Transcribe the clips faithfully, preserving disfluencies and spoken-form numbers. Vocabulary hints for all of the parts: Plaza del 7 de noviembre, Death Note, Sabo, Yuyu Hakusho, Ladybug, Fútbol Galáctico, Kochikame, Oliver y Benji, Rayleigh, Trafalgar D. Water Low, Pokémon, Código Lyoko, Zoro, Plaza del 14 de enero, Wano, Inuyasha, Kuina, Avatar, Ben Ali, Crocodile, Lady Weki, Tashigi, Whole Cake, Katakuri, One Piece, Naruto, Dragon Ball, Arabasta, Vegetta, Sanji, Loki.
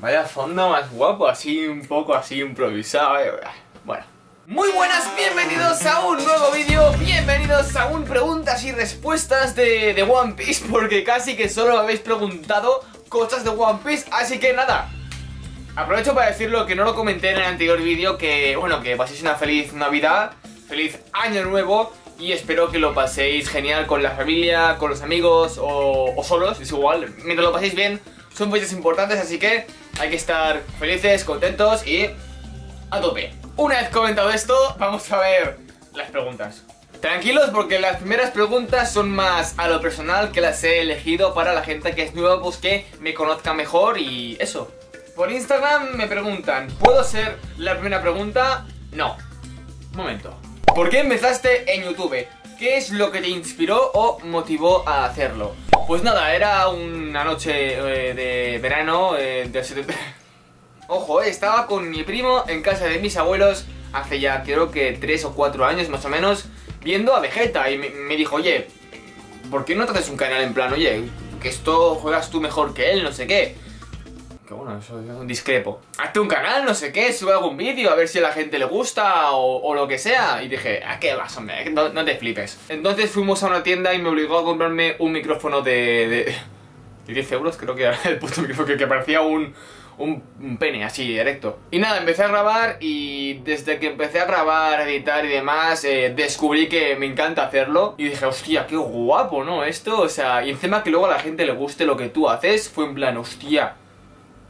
Vaya fondo más guapo, así un poco así improvisado, eh. Bueno. Muy buenas, bienvenidos a un nuevo vídeo, bienvenidos a un preguntas y respuestas de, de One Piece, porque casi que solo me habéis preguntado cosas de One Piece, así que nada. Aprovecho para decirlo que no lo comenté en el anterior vídeo, que bueno, que paséis una feliz Navidad, feliz Año Nuevo, y espero que lo paséis genial con la familia, con los amigos o, o solos, es igual, mientras lo paséis bien. Son fechas importantes, así que hay que estar felices, contentos y a tope. Una vez comentado esto, vamos a ver las preguntas. Tranquilos, porque las primeras preguntas son más a lo personal, que las he elegido para la gente que es nueva, pues que me conozca mejor y eso. Por Instagram me preguntan, ¿puedo ser la primera pregunta? No. Momento. ¿Por qué empezaste en YouTube? ¿Qué es lo que te inspiró o motivó a hacerlo? Pues nada, era una noche eh, de verano eh, de setenta... Ojo, eh, estaba con mi primo en casa de mis abuelos hace ya creo que tres o cuatro años más o menos, viendo a Vegetta, y me, me dijo, oye, ¿por qué no te haces un canal en plan, oye, que esto juegas tú mejor que él, no sé qué? Que bueno, eso es un discrepo. Hazte un canal, no sé qué, sube algún vídeo, a ver si a la gente le gusta o, o lo que sea. Y dije, ¿a qué vas, hombre? No, no te flipes. Entonces fuimos a una tienda y me obligó a comprarme un micrófono de... de diez euros, creo que era el puto micrófono, que parecía un, un, un pene, así, directo. Y nada, empecé a grabar y desde que empecé a grabar, a editar y demás, eh, descubrí que me encanta hacerlo. Y dije, hostia, qué guapo, ¿no? Esto, o sea, y encima que luego a la gente le guste lo que tú haces, fue en plan, hostia...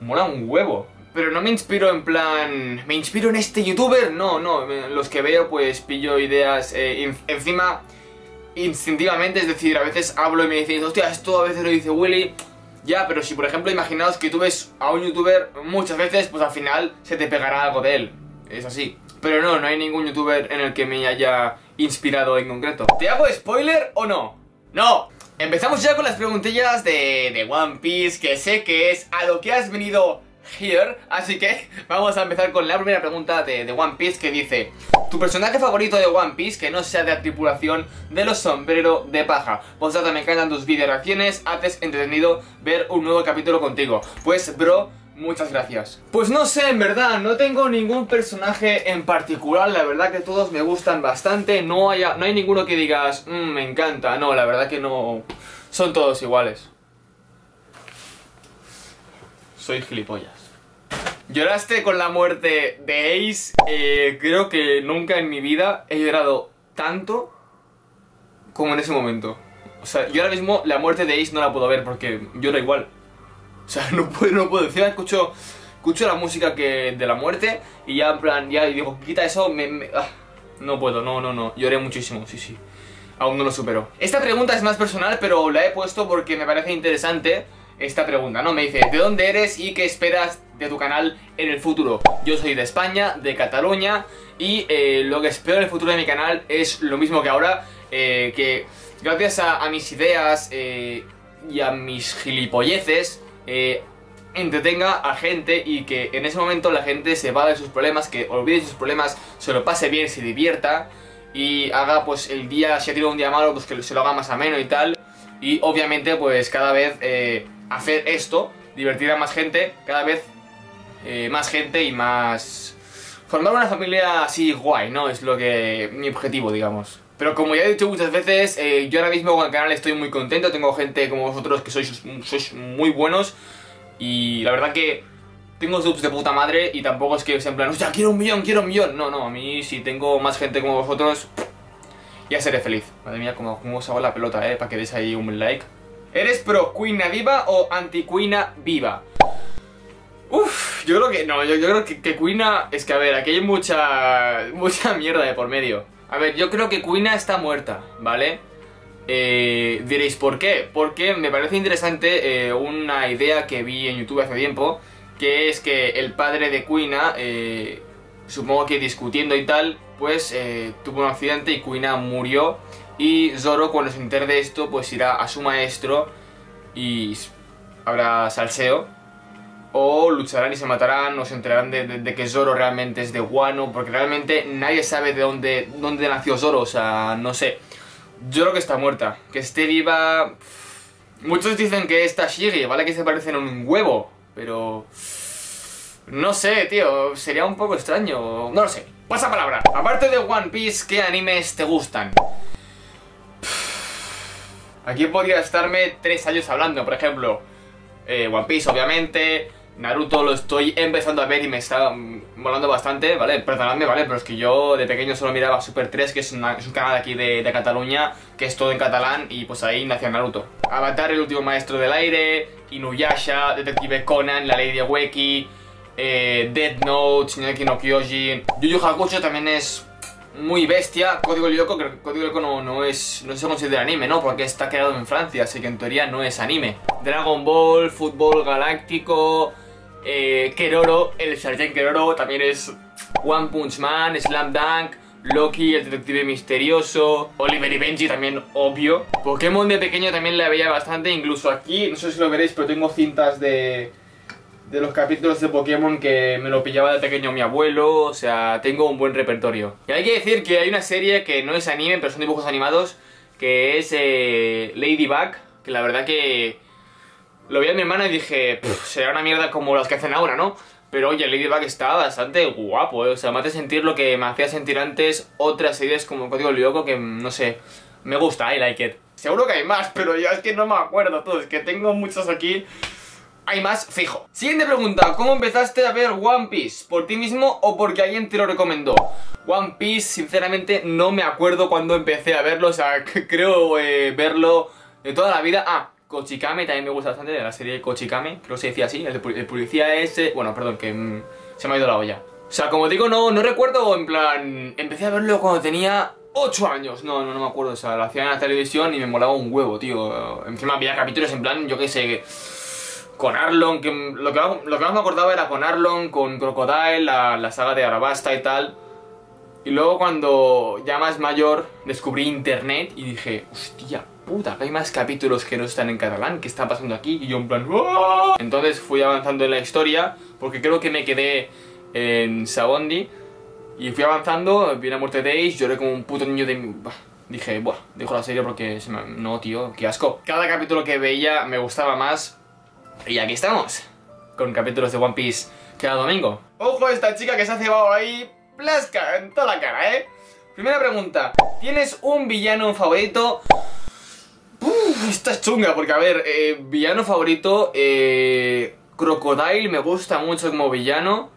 mola un huevo. Pero no me inspiro en plan... ¿me inspiro en este youtuber? No, no. Los que veo pues pillo ideas eh, in encima instintivamente. Es decir, a veces hablo y me dicen, hostia, esto a veces lo dice Willy. Ya, pero si por ejemplo imaginaos que tú ves a un youtuber muchas veces, pues al final se te pegará algo de él. Es así. Pero no, no hay ningún youtuber en el que me haya inspirado en concreto. ¿Te hago spoiler o no? ¡No! Empezamos ya con las preguntillas de, de One Piece, que sé que es a lo que has venido here, así que vamos a empezar con la primera pregunta de, de One Piece, que dice, ¿tu personaje favorito de One Piece que no sea de la tripulación de los sombreros de paja? Postdata, me encantan tus video reacciones, haces entretenido ver un nuevo capítulo contigo. Pues bro, muchas gracias. Pues no sé, en verdad, no tengo ningún personaje en particular, la verdad que todos me gustan bastante, no hay, no hay ninguno que digas, mmm, me encanta, no, la verdad que no, son todos iguales. Soy gilipollas. ¿Lloraste con la muerte de Ace? Eh, creo que nunca en mi vida he llorado tanto como en ese momento. O sea, yo ahora mismo la muerte de Ace no la puedo ver porque lloro igual. O sea, no puedo, no puedo. Encima escucho, escucho la música que de la muerte y ya en plan, ya digo, quita eso, me... me ah, no puedo, no, no, no. Lloré muchísimo, sí, sí. Aún no lo supero. Esta pregunta es más personal, pero la he puesto porque me parece interesante esta pregunta, ¿no? Me dice, ¿de dónde eres y qué esperas de tu canal en el futuro? Yo soy de España, de Cataluña, y eh, lo que espero en el futuro de mi canal es lo mismo que ahora, eh, que gracias a, a mis ideas eh, y a mis gilipolleces, Eh, entretenga a gente y que en ese momento la gente se vaya de sus problemas, que olvide sus problemas, se lo pase bien, se divierta y haga pues el día, si ha tenido un día malo, pues que se lo haga más ameno y tal. Y obviamente pues cada vez eh, hacer esto, divertir a más gente, cada vez eh, más gente y más... formar una familia así guay, ¿no? Es lo que... mi objetivo, digamos. Pero como ya he dicho muchas veces, eh, yo ahora mismo con el canal estoy muy contento, tengo gente como vosotros que sois, sois muy buenos y la verdad que tengo subs de puta madre y tampoco es que sea en plan, hostia, quiero un millón, quiero un millón. No, no, a mí si tengo más gente como vosotros, ya seré feliz. Madre mía, como, como os hago la pelota, eh, para que deis ahí un like. ¿Eres pro Kuina viva o anti Kuina viva? Uff, yo creo que, no, yo, yo creo que, que Kuina, es que a ver, aquí hay mucha, mucha mierda de por medio. A ver, yo creo que Kuina está muerta, ¿vale? Eh, diréis, ¿por qué? Porque me parece interesante eh, una idea que vi en YouTube hace tiempo, que es que el padre de Kuina, eh, supongo que discutiendo y tal, pues eh, tuvo un accidente y Kuina murió. Y Zoro, cuando se entere de esto, pues irá a su maestro y habrá salseo. O lucharán y se matarán, o se enterarán de, de, de que Zoro realmente es de Wano, porque realmente nadie sabe de dónde, dónde nació Zoro, o sea, no sé. Yo creo que está muerta, que esté viva... Muchos dicen que es Tashigi, ¿vale? Que se parecen a un huevo, pero... No sé, tío, sería un poco extraño. No lo sé, pasa palabra. Aparte de One Piece, ¿qué animes te gustan? Aquí podría estarme tres años hablando, por ejemplo, eh, One Piece, obviamente. Naruto lo estoy empezando a ver y me está molando bastante, ¿vale? Perdonadme, ¿vale? Pero es que yo de pequeño solo miraba Super tres, que es, una, es un canal aquí de, de Cataluña, que es todo en catalán, y pues ahí nació Naruto. Avatar, el último maestro del aire, Inuyasha, Detective Conan, la Lady Weki, eh, Death Note, Sinyaki no Kyojin. Yuyu Hakusho también es muy bestia. Código Lyoko, que Código Lyoko no, no, es, no se considera anime, ¿no? Porque está creado en Francia, así que en teoría no es anime. Dragon Ball, Fútbol Galáctico, eh, Keroro, el Sargent Keroro también es. One Punch Man, Slam Dunk, Loki, el detective misterioso, Oliver y Benji también, obvio. Pokémon de pequeño también la veía bastante, incluso aquí, no sé si lo veréis, pero tengo cintas de... de los capítulos de Pokémon que me lo pillaba de pequeño mi abuelo, o sea, tengo un buen repertorio. Y hay que decir que hay una serie que no es anime, pero son dibujos animados, que es eh, Ladybug, que la verdad que lo vi a mi hermana y dije, será una mierda como las que hacen ahora, ¿no? Pero oye, Ladybug está bastante guapo, ¿eh? O sea, me hace sentir lo que me hacía sentir antes otras series como Código Lyoko, que no sé, me gusta, I like it. Seguro que hay más, pero ya es que no me acuerdo todo, es que tengo muchos aquí. Hay más fijo. Siguiente pregunta, ¿cómo empezaste a ver One Piece? ¿Por ti mismo o porque alguien te lo recomendó? One Piece, sinceramente, no me acuerdo cuando empecé a verlo, o sea, creo eh, verlo de toda la vida. Ah, Kochikame también me gusta bastante, de la serie Kochikame, creo que se decía así, el, el policía ese... Bueno, perdón, que mmm, se me ha ido la olla. O sea, como digo, no, no recuerdo, en plan, empecé a verlo cuando tenía... ocho años, no, no, no me acuerdo, o sea, lo hacían en la televisión y me molaba un huevo, tío. Encima había capítulos en plan, yo qué sé... Con Arlong, que lo, que lo que más me acordaba era con Arlong, con Crocodile, la, la saga de Arabasta y tal. Y luego cuando ya más mayor descubrí internet y dije, hostia puta, hay más capítulos que no están en catalán, ¿qué está pasando aquí? Y yo en plan, ¡oh! Entonces fui avanzando en la historia, porque creo que me quedé en Sabondi. Y fui avanzando, vi la muerte de Ace, lloré como un puto niño de... Bah. Dije, buah, dejo la serie porque... Se me... No, tío, qué asco. Cada capítulo que veía me gustaba más. Y aquí estamos, con capítulos de One Piece cada domingo. Ojo a esta chica que se ha cebado ahí, plasca en toda la cara, ¿eh? Primera pregunta, ¿tienes un villano favorito? Uf, esta es chunga, porque a ver, eh, villano favorito, eh, Crocodile me gusta mucho como villano.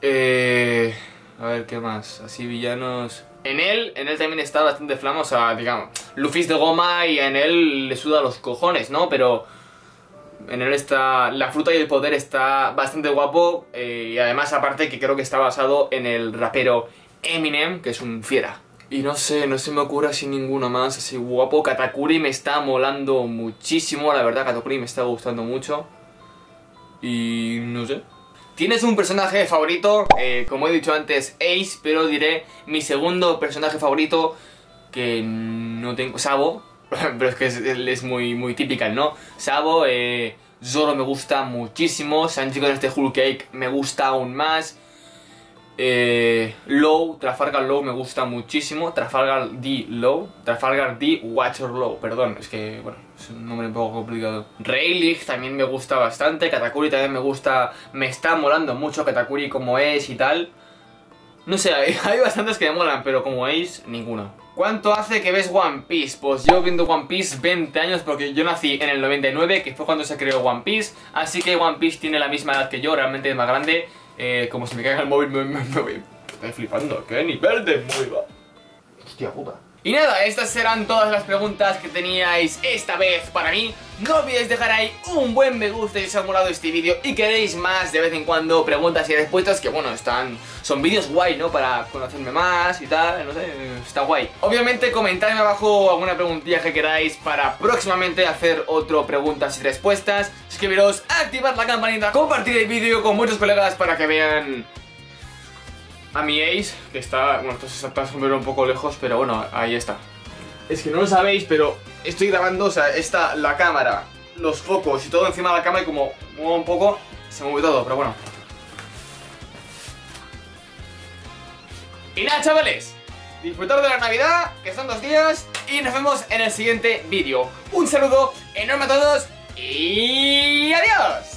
Eh, a ver, ¿qué más? Así villanos... En él, en él también está bastante flama, o sea, digamos, Luffy es de goma y en él le suda los cojones, ¿no? Pero... en él está... la fruta y el poder está bastante guapo, eh, y además aparte que creo que está basado en el rapero Eminem, que es un fiera. Y no sé, no se me ocurre así ninguno más así guapo. Katakuri me está molando muchísimo, la verdad, Katakuri me está gustando mucho. Y... no sé. ¿Tienes un personaje favorito? Eh, como he dicho antes, Ace, pero diré mi segundo personaje favorito, que no tengo... Sabo. Pero es que es, es muy, muy típica, ¿no? Sabo, eh, Zoro me gusta muchísimo, Sanji con este Whole Cake me gusta aún más, eh, Low, Trafalgar Low me gusta muchísimo, Trafalgar D. Low, Trafalgar D. Water Low, perdón, es que, bueno, es un nombre un poco complicado. Rayleigh también me gusta bastante, Katakuri también me gusta, me está molando mucho Katakuri como es y tal. No sé, hay, hay bastantes que me molan, pero como veis, ninguno. ¿Cuánto hace que ves One Piece? Pues yo viendo One Piece veinte años, porque yo nací en el noventa y nueve, que fue cuando se creó One Piece. Así que One Piece tiene la misma edad que yo, realmente es más grande. eh, Como se me caiga el móvil, me, me, me voy. Estoy flipando, qué nivel de móvil va. Hostia puta. Y nada, estas serán todas las preguntas que teníais esta vez para mí. No olvidéis dejar ahí un buen me gusta si os ha molado este vídeo y queréis más de vez en cuando preguntas y respuestas, que bueno, están, son vídeos guay, ¿no? Para conocerme más y tal, no sé, está guay. Obviamente comentadme abajo alguna preguntilla que queráis para próximamente hacer otro preguntas y respuestas. Suscribiros, activad la campanita, compartir el vídeo con muchos colegas para que vean... a mi Ace, que está, bueno, esto se está un poco lejos, pero bueno, ahí está. Es que no lo sabéis, pero estoy grabando, o sea, está la cámara, los focos y todo encima de la cámara y como muevo un poco, se mueve todo, pero bueno. Y nada, chavales, disfrutar de la Navidad, que son dos días, y nos vemos en el siguiente vídeo. Un saludo enorme a todos y adiós.